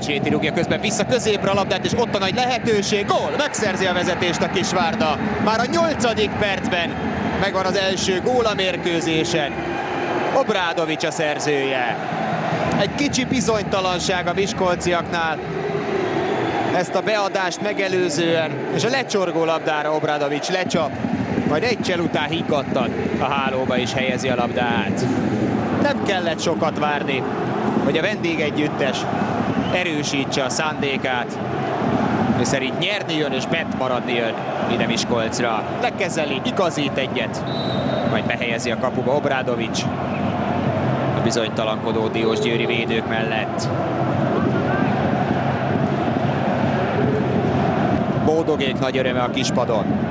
Kovács Héti rúgja közben vissza középre a labdát, és ott a nagy lehetőség, gól! Megszerzi a vezetést a Kisvárda. Már a 8. percben megvan az első gól a mérkőzésen. Obradović a szerzője. Egy kicsi bizonytalanság a miskolciaknál ezt a beadást megelőzően, és a lecsorgó labdára Obradović lecsap, majd egy csel után higgadtan a hálóba is helyezi a labdát. Nem kellett sokat várni, hogy a vendégegyüttes erősítse a szándékát, és szerint nyerni jön és bent maradni jön ide Miskolcra. Lekezeli, igazít egyet, majd behelyezi a kapuba Obradović a bizonytalankodó Diós Győri védők mellett. Bódogék nagy öröme a kispadon.